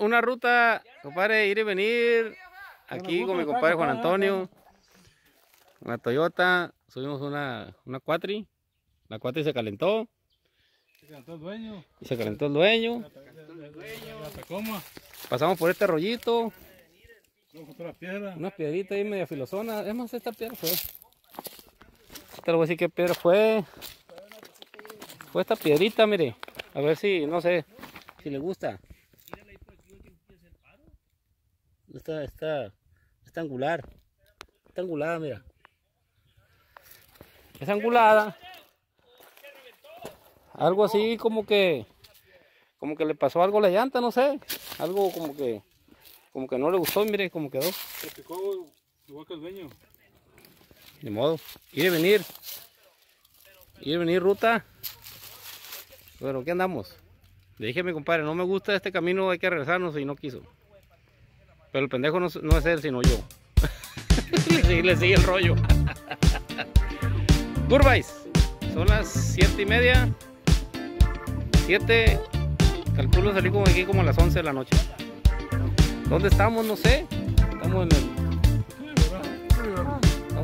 Una ruta, compadre, ir y venir aquí con mi compadre Juan Antonio, una Toyota, subimos una cuatri, la cuatri se calentó. Se calentó el dueño. Y se calentó el dueño. Pasamos por este rollito. Una piedrita ahí media filosona. Es más, esta piedra fue. Te lo voy a decir qué piedra fue. Fue esta piedrita, mire. A ver si, no sé, si le gusta. Está angular. Está angulada, mira. Es angulada. Algo así como que le pasó algo a la llanta, no sé. Algo como que no le gustó, mire cómo quedó. Se picó igual que el dueño. Ni modo. Ir y venir ruta. Pero ¿qué andamos? Le dije a mi compadre, no me gusta este camino, hay que regresarnos y no quiso. Pero el pendejo no es él, sino yo. le sigue el rollo. Gurbais, son las 7:30. 7, calculo salir como aquí como a las 11 de la noche. ¿Dónde estamos? No sé. Estamos en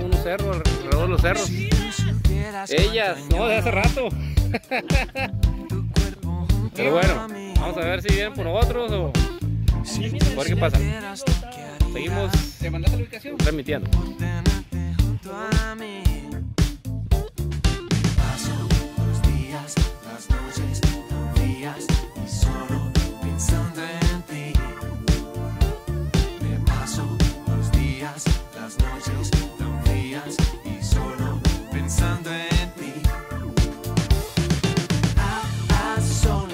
unos cerros, alrededor de los cerros. Ellas, no, de hace rato. Pero bueno, vamos a ver si vienen por nosotros o... A ver qué pasa. Seguimos transmitiendo. Paso los días, las noches tan frías y solo pensando en ti. Me paso los días, las noches tan frías y solo pensando en ti.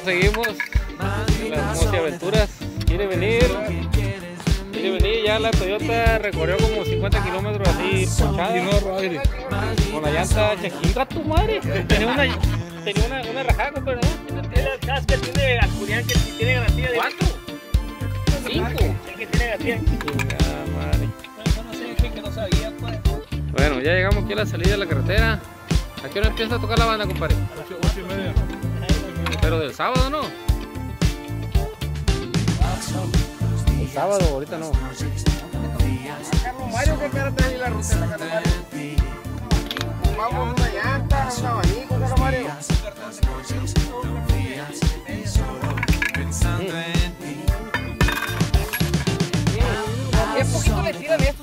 Seguimos las noches aventuras. Quiere venir, ya la Toyota recorrió como 50 kilómetros así, ponchada, con la llanta chequita, tu madre, tenía una rajada, pero no, tiene el casco, tiene Alcurián que tiene garantía de... ¿Cuánto? 5. El que tiene garantía. Madre. Bueno, ya llegamos aquí a la salida de la carretera. ¿A qué hora empieza a tocar la banda, compadre? A las 8:30. Pero del sábado, ¿no? El sábado, ahorita no. Carlos Mario, que quiere tener la ruta de Carlos Mario. Vamos una llanta, un abanico, Carlos Mario. Pensando en ti. Es poquito le tiran esto.